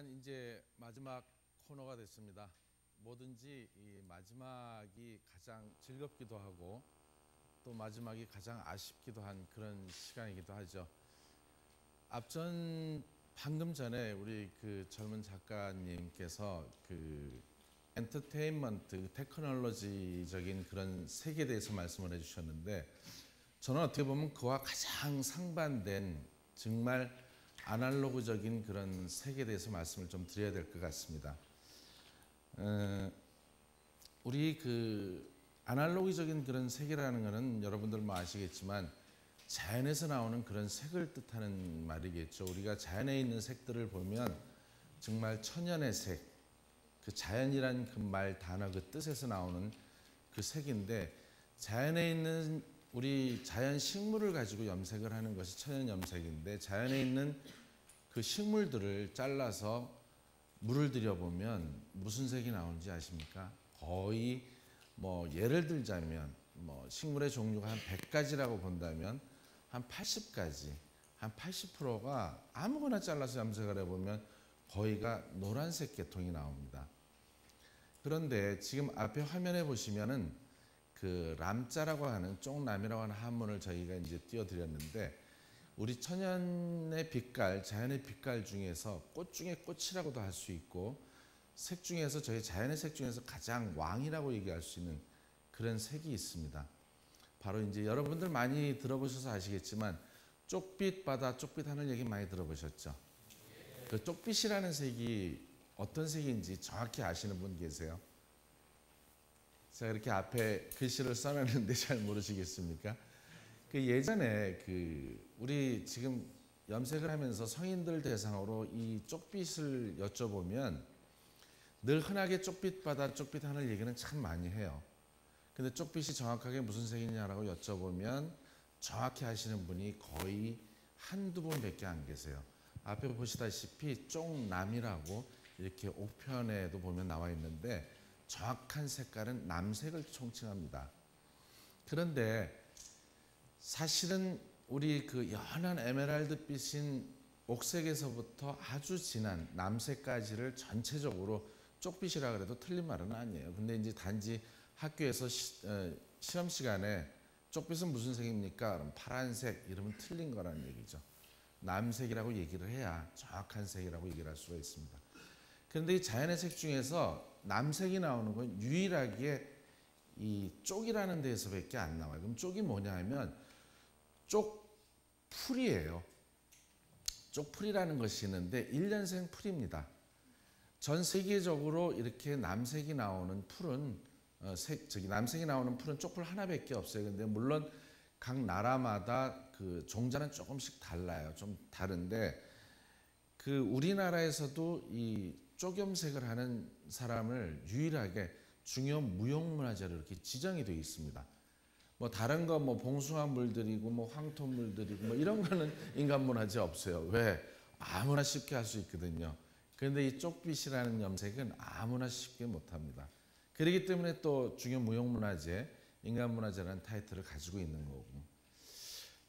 일단 이제 마지막 코너가 됐습니다. 뭐든지 이 마지막이 가장 즐겁기도 하고 또 마지막이 가장 아쉽기도 한 그런 시간이기도 하죠. 방금 전에 우리 그 젊은 작가님께서 그 엔터테인먼트, 테크놀로지적인 그런 세계에 대해서 말씀을 해주셨는데, 저는 어떻게 보면 그와 가장 상반된 정말 아날로그적인 그런 세계에 대해서 말씀을 좀 드려야 될 것 같습니다. 우리 그 아날로그적인 그런 세계라는 것은 여러분들 뭐 아시겠지만 자연에서 나오는 그런 색을 뜻하는 말이겠죠. 우리가 자연에 있는 색들을 보면 정말 천연의 색, 그 자연이란 그 말 단어 그 뜻에서 나오는 그 색인데, 자연에 있는 우리 자연 식물을 가지고 염색을 하는 것이 천연 염색인데, 자연에 있는 그 식물들을 잘라서 물을 들여보면 무슨 색이 나오는지 아십니까? 거의 뭐 예를 들자면 뭐 식물의 종류가 한 100가지라고 본다면 한 80가지, 한 80%가 아무거나 잘라서 염색을 해보면 거의가 노란색 계통이 나옵니다. 그런데 지금 앞에 화면에 보시면은 그 람자라고 하는, 쪽람이라고 하는 한문을 저희가 이제 띄워드렸는데, 우리 천연의 빛깔, 자연의 빛깔 중에서 꽃 중에 꽃이라고도 할 수 있고, 색 중에서 저희 자연의 색 중에서 가장 왕이라고 얘기할 수 있는 그런 색이 있습니다. 바로 이제 여러분들 많이 들어보셔서 아시겠지만 쪽빛 바다, 쪽빛 하늘 얘기 많이 들어보셨죠? 그 쪽빛이라는 색이 어떤 색인지 정확히 아시는 분 계세요? 제가 이렇게 앞에 글씨를 써놨는데 잘 모르시겠습니까? 그 예전에 그 우리 지금 염색을 하면서 성인들 대상으로 이 쪽빛을 여쭤보면 늘 흔하게 쪽빛 바다, 쪽빛 하늘 얘기는 참 많이 해요. 근데 쪽빛이 정확하게 무슨 색이냐라고 여쭤보면 정확히 하시는 분이 거의 한두 분밖에 안 계세요. 앞에 보시다시피 쪽남이라고 이렇게 5편에도 보면 나와 있는데 정확한 색깔은 남색을 총칭합니다. 그런데 사실은 우리 그 연한 에메랄드빛인 옥색에서부터 아주 진한 남색까지를 전체적으로 쪽빛이라 그래도 틀린 말은 아니에요. 근데 이제 단지 학교에서 시험 시간에 쪽빛은 무슨 색입니까? 그럼 파란색 이러면 틀린 거라는 얘기죠. 남색이라고 얘기를 해야 정확한 색이라고 얘기를 할 수가 있습니다. 그런데 이 자연의 색 중에서 남색이 나오는 건 유일하게 이 쪽이라는 데에서밖에 안 나와요. 그럼 쪽이 뭐냐 하면 쪽풀이에요. 쪽풀이라는 것이 있는데 1년생 풀입니다. 전 세계적으로 이렇게 남색이 나오는 풀은 남색이 나오는 풀은 쪽풀 하나밖에 없어요. 근데 물론 각 나라마다 그 종자는 조금씩 달라요. 좀 다른데 그 우리나라에서도 이 쪽염색을 하는 사람을 유일하게 중요 무형문화재로 이렇게 지정이 되어 있습니다. 뭐 다른 거 뭐 봉숭아물들이고 뭐 황토물들이고 뭐 이런 거는 인간문화재 없어요. 왜? 아무나 쉽게 할 수 있거든요. 그런데 이 쪽빛이라는 염색은 아무나 쉽게 못합니다. 그렇기 때문에 또 중요 무형문화재, 인간문화재라는 타이틀을 가지고 있는 거고.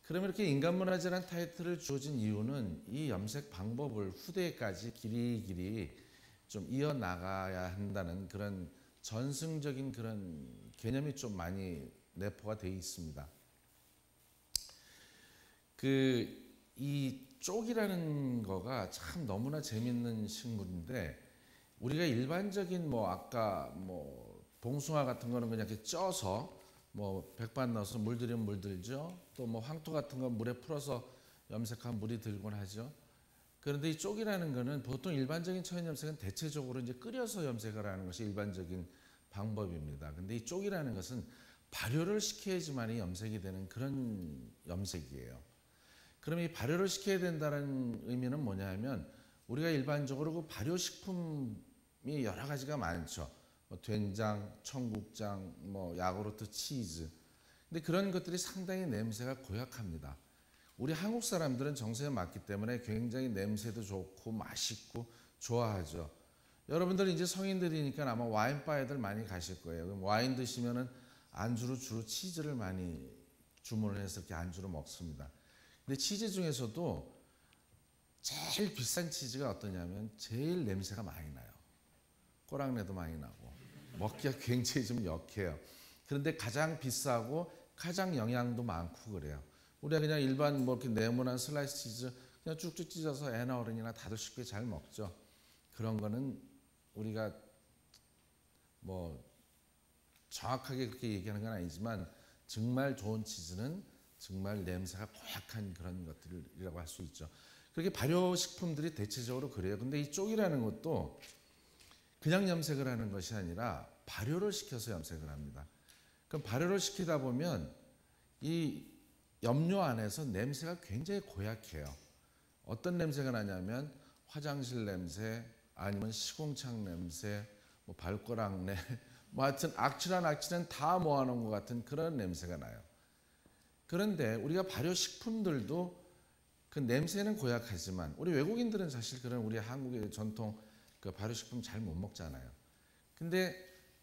그럼 이렇게 인간문화재라는 타이틀을 주어진 이유는 이 염색 방법을 후대까지 길이길이 좀 이어나가야 한다는 그런 전승적인 그런 개념이 좀 많이 내포가 되어 있습니다. 그 이 쪽이라는 거가 참 너무나 재밌는 식물인데, 우리가 일반적인 뭐 아까 뭐 봉숭아 같은 거는 그냥 이렇게 쪄서 뭐 백반 넣어서 물 들이면 물 들죠. 또 뭐 황토 같은 건 물에 풀어서 염색한 물이 들곤 하죠. 그런데 이 쪽이라는 거는 보통 일반적인 천연 염색은 대체적으로 이제 끓여서 염색을 하는 것이 일반적인 방법입니다. 근데 이 쪽이라는 것은 발효를 시켜야지만이 염색이 되는 그런 염색이에요. 그럼 이 발효를 시켜야 된다는 의미는 뭐냐 하면, 우리가 일반적으로 그 발효식품이 여러 가지가 많죠. 뭐 된장, 청국장, 뭐 야구르트, 치즈. 근데 그런 것들이 상당히 냄새가 고약합니다. 우리 한국 사람들은 정서에 맞기 때문에 굉장히 냄새도 좋고 맛있고 좋아하죠. 여러분들은 이제 성인들이니까 아마 와인바에들 많이 가실 거예요. 그럼 와인 드시면은 안주로 주로 치즈를 많이 주문을 해서 이렇게 안주로 먹습니다. 근데 치즈 중에서도 제일 비싼 치즈가 어떠냐면 제일 냄새가 많이 나요. 꼬랑내도 많이 나고 먹기가 굉장히 좀 역해요. 그런데 가장 비싸고 가장 영양도 많고 그래요. 우리가 그냥 일반 뭐 이렇게 네모난 슬라이스 치즈 그냥 쭉쭉 찢어서 애나 어른이나 다들 쉽게 잘 먹죠. 그런 거는 우리가 뭐 정확하게 그렇게 얘기하는 건 아니지만 정말 좋은 치즈는 정말 냄새가 고약한 그런 것들이라고 할 수 있죠. 그렇게 발효식품들이 대체적으로 그래요. 근데 이 쪽이라는 것도 그냥 염색을 하는 것이 아니라 발효를 시켜서 염색을 합니다. 그럼 발효를 시키다 보면 이 염료 안에서 냄새가 굉장히 고약해요. 어떤 냄새가 나냐면 화장실 냄새, 아니면 시궁창 냄새, 뭐 발꼬락내, 뭐 하여튼 악취란 악취는 다 모아놓은 것 같은 그런 냄새가 나요. 그런데 우리가 발효식품들도 그 냄새는 고약하지만 우리 외국인들은 사실 그런 우리 한국의 전통 그 발효식품 잘 못 먹잖아요. 근데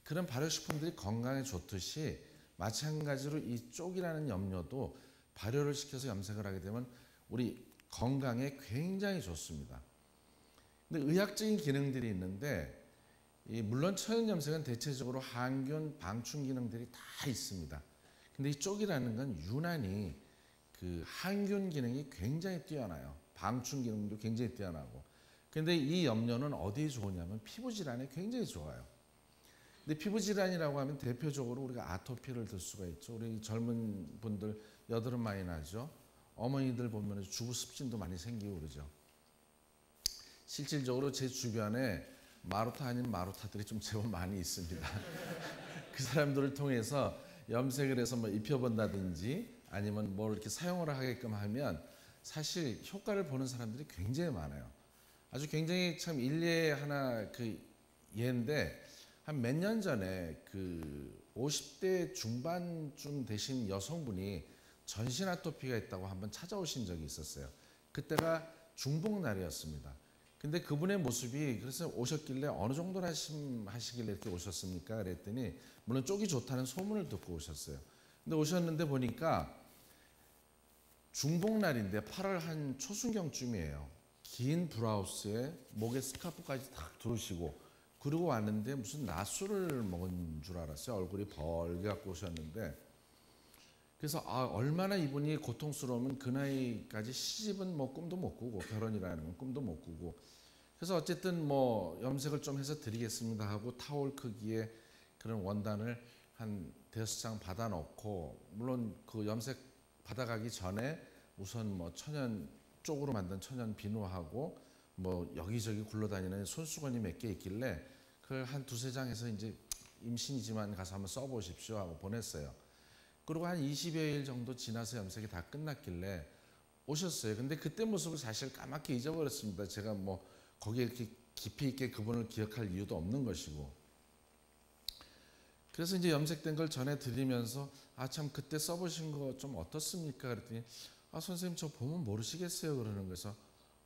그런 발효식품들이 건강에 좋듯이 마찬가지로 이 쪽이라는 염료도 발효를 시켜서 염색을 하게 되면 우리 건강에 굉장히 좋습니다. 근데 의학적인 기능들이 있는데 이 물론 천연염색은 대체적으로 항균, 방충 기능들이 다 있습니다. 근데 이 쪽이라는 건 유난히 그 항균 기능이 굉장히 뛰어나요. 방충 기능도 굉장히 뛰어나고. 근데 이 염료는 어디에 좋으냐면 피부 질환에 굉장히 좋아요. 근데 피부 질환이라고 하면 대표적으로 우리가 아토피를 들 수가 있죠. 우리 젊은 분들 여드름 많이 나죠. 어머니들 보면 주부 습진도 많이 생기고 그러죠. 실질적으로 제 주변에 마루타 아닌 마루타들이 좀 제법 많이 있습니다. 그 사람들을 통해서 염색을 해서 뭐 입혀본다든지 아니면 뭘 이렇게 사용을 하게끔 하면 사실 효과를 보는 사람들이 굉장히 많아요. 아주 굉장히 참 일례 하나 그 예인데 한 몇 년 전에 그 50대 중반쯤 되신 여성분이 전신 아토피가 있다고 한번 찾아오신 적이 있었어요. 그때가 중복날이었습니다. 근데 그분의 모습이 그래서 오셨길래 어느 정도나 하시길래 이렇게 오셨습니까? 그랬더니 물론 쪽이 좋다는 소문을 듣고 오셨어요. 근데 오셨는데 보니까 중복날인데 8월 한 초순경쯤이에요. 긴 블라우스에 목에 스카프까지 탁 두르시고 그러고 왔는데 무슨 낮술을 먹은 줄 알았어요. 얼굴이 벌게 갖고 오셨는데 그래서 아, 얼마나 이분이 고통스러우면 그 나이까지 시집은 뭐 꿈도 못 꾸고 결혼이라는 건 꿈도 못 꾸고 그래서 어쨌든 뭐 염색을 좀 해서 드리겠습니다 하고 타올 크기의 그런 원단을 한 5장 받아 놓고 물론 그 염색 받아가기 전에 우선 뭐 천연 쪽으로 만든 천연 비누하고 뭐 여기저기 굴러다니는 손수건이 몇 개 있길래 그걸 한 2~3장 해서 이제 임신이지만 가서 한번 써보십시오 하고 보냈어요. 그리고 한 20여일 정도 지나서 염색이 다 끝났길래 오셨어요. 근데 그때 모습을 사실 까맣게 잊어버렸습니다. 제가 뭐 거기에 이렇게 깊이 있게 그분을 기억할 이유도 없는 것이고. 그래서 이제 염색된 걸 전해드리면서 아, 참 그때 써보신 거 좀 어떻습니까? 그랬더니 아, 선생님 저 보면 모르시겠어요. 그러는 거에서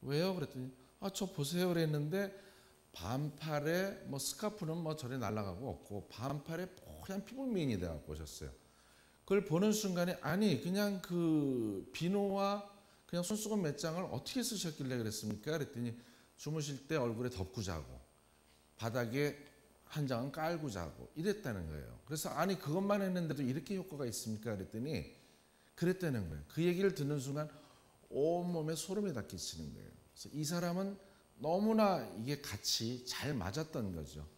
왜요? 그랬더니 아, 저 보세요. 그랬는데 반팔에 뭐 스카프는 뭐 저리 날아가고 없고 반팔에 뽀얀 피부 미인이 돼갖고 오셨어요. 그걸 보는 순간에 아니 그냥 그 비누와 그냥 손수건 몇 장을 어떻게 쓰셨길래 그랬습니까? 그랬더니 주무실 때 얼굴에 덮고 자고 바닥에 한 장은 깔고 자고 이랬다는 거예요. 그래서 아니 그것만 했는데도 이렇게 효과가 있습니까? 그랬더니 그랬다는 거예요. 그 얘기를 듣는 순간 온몸에 소름이 다 끼치는 거예요. 그래서 이 사람은 너무나 이게 같이 잘 맞았던 거죠.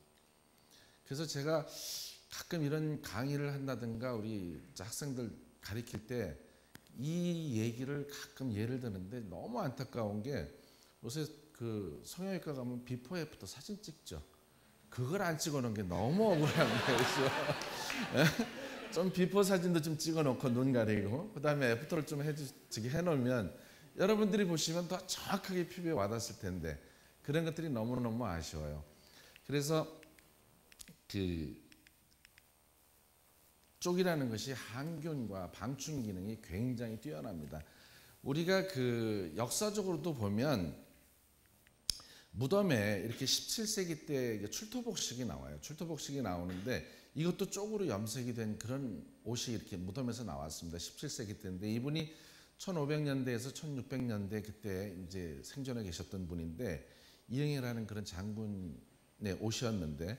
그래서 제가 가끔 이런 강의를 한다든가 우리 학생들 가르칠 때 이 얘기를 가끔 예를 드는데 너무 안타까운 게 요새 그 성형외과 가면 비포 애프터 사진 찍죠. 그걸 안 찍어놓은 게 너무 억울한 거예요. 좀 비포 사진도 좀 찍어놓고 눈 가리고 그다음에 애프터를 좀 해주게 해놓으면 여러분들이 보시면 더 정확하게 피부에 와닿았을 텐데 그런 것들이 너무너무 아쉬워요. 그래서 그 쪽이라는 것이 항균과 방충 기능이 굉장히 뛰어납니다. 우리가 그 역사적으로도 보면 무덤에 이렇게 17세기 때 출토복식이 나와요. 출토복식이 나오는데 이것도 쪽으로 염색이 된 그런 옷이 이렇게 무덤에서 나왔습니다. 17세기 때인데 이분이 1500년대에서 1600년대 그때 이제 생존해 계셨던 분인데 이영애라는 그런 장군의 옷이었는데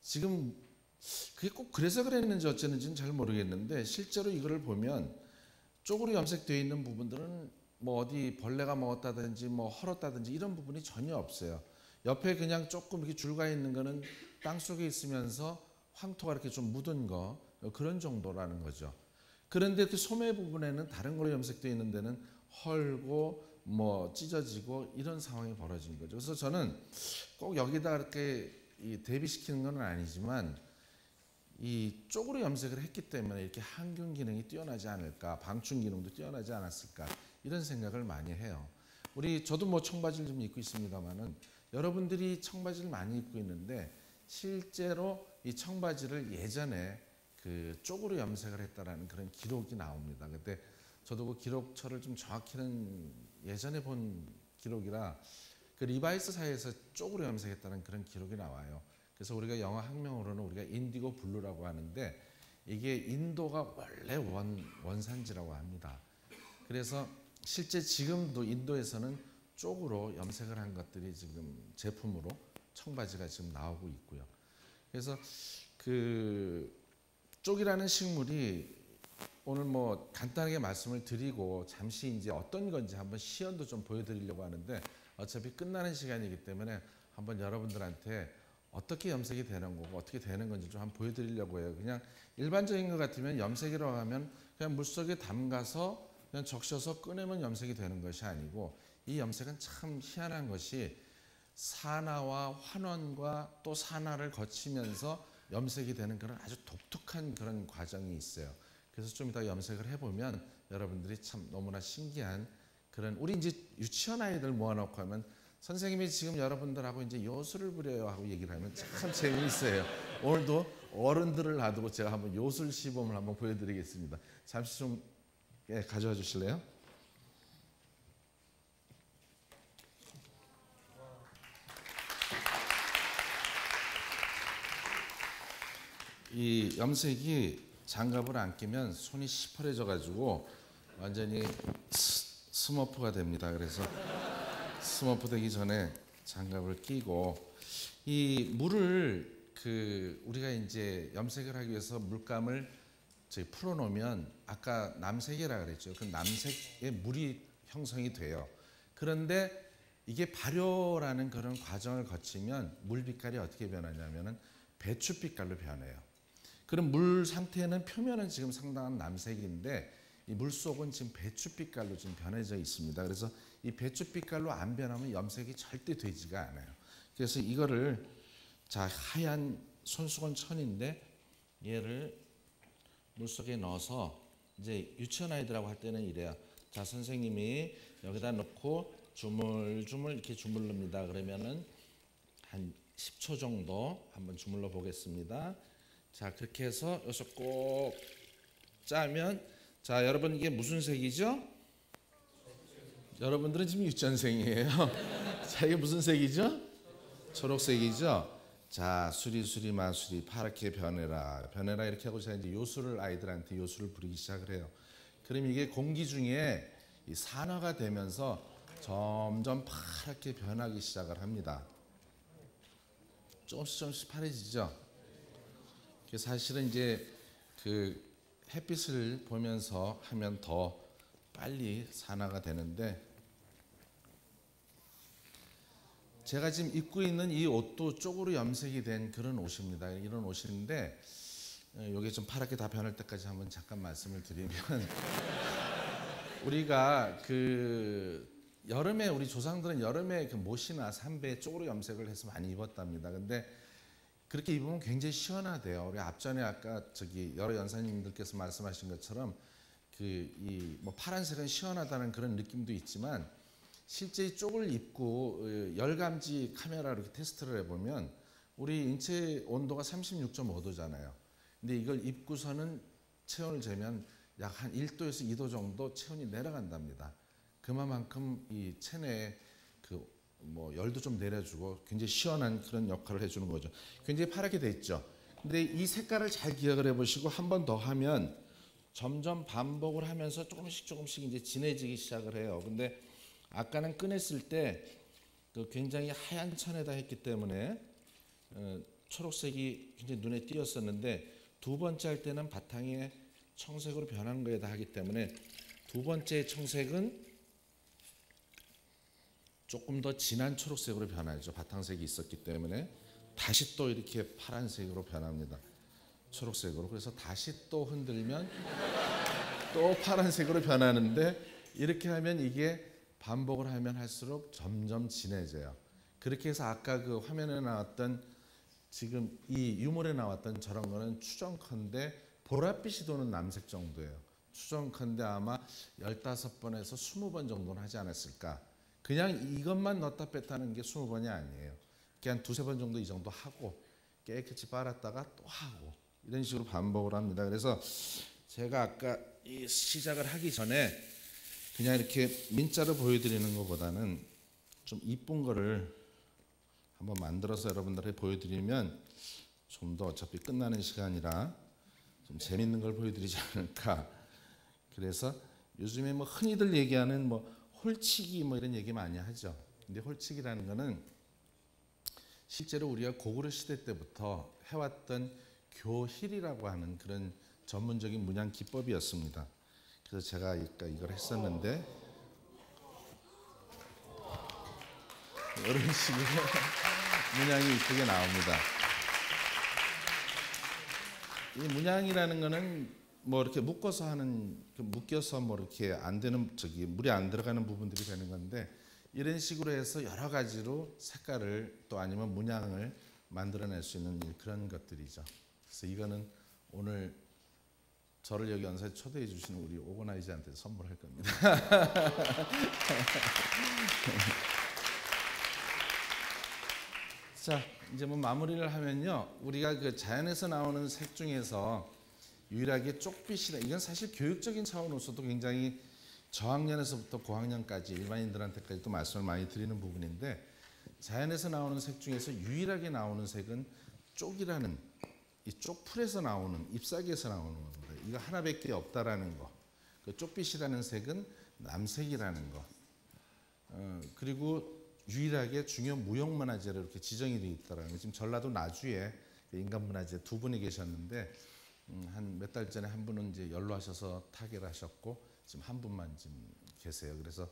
지금 그게 꼭 그래서 그랬는지 어쨌는지는 잘 모르겠는데 실제로 이거를 보면 쪽으로 염색되어 있는 부분들은 뭐 어디 벌레가 먹었다든지 뭐 헐었다든지 이런 부분이 전혀 없어요. 옆에 그냥 조금 이렇게 줄가 있는 거는 땅 속에 있으면서 황토가 이렇게 좀 묻은 거 그런 정도라는 거죠. 그런데 그 소매 부분에는 다른 걸로 염색되어 있는 데는 헐고 뭐 찢어지고 이런 상황이 벌어진 거죠. 그래서 저는 꼭 여기다 이렇게 대비시키는 건 아니지만 이 쪽으로 염색을 했기 때문에 이렇게 항균 기능이 뛰어나지 않을까, 방충 기능도 뛰어나지 않았을까 이런 생각을 많이 해요. 저도 뭐 청바지를 좀 입고 있습니다만은 여러분들이 청바지를 많이 입고 있는데 실제로 이 청바지를 예전에 그 쪽으로 염색을 했다라는 그런 기록이 나옵니다. 그때 저도 그 기록처를 좀 정확히는 예전에 본 기록이라 그 리바이스 사이에서 쪽으로 염색했다는 그런 기록이 나와요. 그래서 우리가 영어 학명으로는 우리가 인디고 블루라고 하는데 이게 인도가 원래 원산지라고 합니다. 그래서 실제 지금도 인도에서는 쪽으로 염색을 한 것들이 지금 제품으로 청바지가 지금 나오고 있고요. 그래서 그 쪽이라는 식물이 오늘 뭐 간단하게 말씀을 드리고 잠시 이제 어떤 건지 한번 시연도 좀 보여드리려고 하는데 어차피 끝나는 시간이기 때문에 한번 여러분들한테 어떻게 염색이 되는 거고 어떻게 되는 건지 좀 한번 보여드리려고 해요. 그냥 일반적인 것 같으면 염색이라고 하면 그냥 물속에 담가서 그냥 적셔서 꺼내면 염색이 되는 것이 아니고 이 염색은 참 희한한 것이 산화와 환원과 또 산화를 거치면서 염색이 되는 그런 아주 독특한 그런 과정이 있어요. 그래서 좀 이따 염색을 해보면 여러분들이 참 너무나 신기한 그런 우리 이제 유치원 아이들 모아놓고 하면 선생님이 지금 여러분들하고 이제 요술을 부려요 하고 얘기를 하면 참 재미있어요. 오늘도 어른들을 놔두고 제가 한번 요술 시범을 한번 보여드리겠습니다. 잠시 좀 가져와 주실래요? 이 염색이 장갑을 안 끼면 손이 시퍼레져가지고 완전히 스머프가 됩니다. 그래서 스머프 되기 전에 장갑을 끼고 이 물을 우리가 이제 염색을 하기 위해서 물감을 풀어놓으면 아까 남색이라 그랬죠. 그 남색의 물이 형성이 돼요. 그런데 이게 발효라는 그런 과정을 거치면 물 빛깔이 어떻게 변하냐면은 배추 빛깔로 변해요. 그럼 물 상태는 표면은 지금 상당한 남색인데 이 물속은 지금 배추빛깔로 지금 변해져 있습니다. 그래서 이 배추빛깔로 안 변하면 염색이 절대 되지가 않아요. 그래서 이거를 자 하얀 손수건 천인데 얘를 물속에 넣어서 이제 유치원 아이들하고 할 때는 이래요. 자 선생님이 여기다 넣고 주물주물 이렇게 주물릅니다. 그러면은 한 10초 정도 한번 주물러 보겠습니다. 자 그렇게 해서 여기서 꼭 짜면 자 여러분 이게 무슨 색이죠? 여러분들은 지금 유치원생이에요. 자 이게 무슨 색이죠? 초록색이죠. 자 수리수리 마수리 파랗게 변해라 변해라 이렇게 하고 제가 이제 요술을 아이들한테 요술을 부리기 시작을 해요. 그럼 이게 공기 중에 이 산화가 되면서 점점 파랗게 변하기 시작을 합니다. 조금씩 조금씩 파래지죠. 사실은 이제 그 햇빛을 보면서 하면 더 빨리 산화가 되는데 제가 지금 입고 있는 이 옷도 쪽으로 염색이 된 그런 옷입니다. 이런 옷인데 이게 좀 파랗게 다 변할 때까지 한번 잠깐 말씀을 드리면 우리가 여름에 우리 조상들은 여름에 그 못이나 삼베 쪽으로 염색을 해서 많이 입었답니다. 근데 그렇게 입으면 굉장히 시원하대요. 우리 앞전에 아까 여러 연사님들께서 말씀하신 것처럼 파란색은 시원하다는 그런 느낌도 있지만 실제 이 쪽을 입고 열감지 카메라로 이렇게 테스트를 해보면 우리 인체 온도가 36.5도잖아요. 근데 이걸 입고서는 체온을 재면 약 한 1도에서 2도 정도 체온이 내려간답니다. 그만큼 이 체내에 열도 좀 내려주고 굉장히 시원한 그런 역할을 해주는 거죠. 굉장히 파랗게 돼 있죠. 근데 이 색깔을 잘 기억을 해보시고 한 번 더 하면 점점 반복을 하면서 조금씩 이제 진해지기 시작을 해요. 근데 아까는 꺼냈을 때 그 굉장히 하얀 천에다 했기 때문에 초록색이 굉장히 눈에 띄었었는데 두 번째 할 때는 바탕에 청색으로 변한 거에다 하기 때문에 두 번째 청색은 조금 더 진한 초록색으로 변하죠. 바탕색이 있었기 때문에 다시 또 이렇게 파란색으로 변합니다. 초록색으로. 그래서 다시 또 흔들면 또 파란색으로 변하는데 이렇게 하면 이게 반복을 하면 할수록 점점 진해져요. 그렇게 해서 아까 그 화면에 나왔던 지금 이 유물에 나왔던 저런 거는 추정컨대 보랏빛이 도는 남색 정도예요. 추정컨대 아마 15번에서 20번 정도는 하지 않았을까. 그냥 이것만 넣었다 뺐다는 게 20번이 아니에요. 그냥 두세 번 정도 이 정도 하고 깨끗이 빨았다가 또 하고 이런 식으로 반복을 합니다. 그래서 제가 아까 이 시작을 하기 전에 그냥 이렇게 민자로 보여드리는 것보다는 좀 이쁜 거를 한번 만들어서 여러분들에게 보여드리면 좀 더 어차피 끝나는 시간이라 좀 재밌는 걸 보여드리지 않을까. 그래서 요즘에 뭐 흔히들 얘기하는 뭐 홀치기 뭐 이런 얘기 많이 하죠. 근데 홀치기라는 거는 실제로 우리가 고구려 시대 때부터 해왔던 교힐이라고 하는 그런 전문적인 문양 기법이었습니다. 그래서 제가 이걸 했었는데 이런 식으로 문양이 이쁘게 나옵니다. 이 문양이라는 거는 뭐 이렇게 묶어서 하는 묶여서 뭐 이렇게 안 되는 저기 물이 안 들어가는 부분들이 되는 건데 이런 식으로 해서 여러 가지로 색깔을 또 아니면 문양을 만들어낼 수 있는 그런 것들이죠. 그래서 이거는 오늘 저를 여기 연사에 초대해 주시는 우리 오거나이즈한테 선물할 겁니다. 자, 이제 뭐 마무리를 하면요. 우리가 그 자연에서 나오는 색 중에서 유일하게 쪽빛이라 이건 사실 교육적인 차원으로서도 굉장히 저학년에서부터 고학년까지 일반인들한테까지도 말씀을 많이 드리는 부분인데 자연에서 나오는 색 중에서 유일하게 나오는 색은 쪽이라는 이 쪽풀에서 나오는 잎사귀에서 나오는 겁니다. 이거 하나밖에 없다라는 거. 그 쪽빛이라는 색은 남색이라는 거. 그리고 유일하게 중요한 무형문화재로 이렇게 지정이 되어 있다라는 거. 지금 전라도 나주에 인간문화재 두 분이 계셨는데 한 몇 달 전에 한 분은 이제 연로하셔서 타결하셨고 지금 한 분만 지금 계세요. 그래서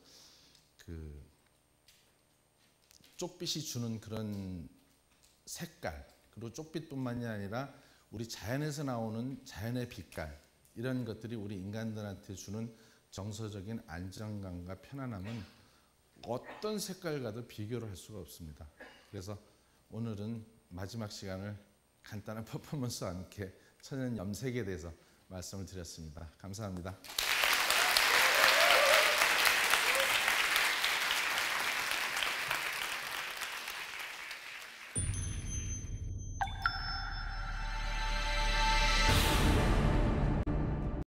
그 쪽빛이 주는 그런 색깔 그리고 쪽빛뿐만이 아니라 우리 자연에서 나오는 자연의 빛깔 이런 것들이 우리 인간들한테 주는 정서적인 안정감과 편안함은 어떤 색깔과도 비교를 할 수가 없습니다. 그래서 오늘은 마지막 시간을 간단한 퍼포먼스와 함께 천연 염색에 대해서 말씀을 드렸습니다. 감사합니다.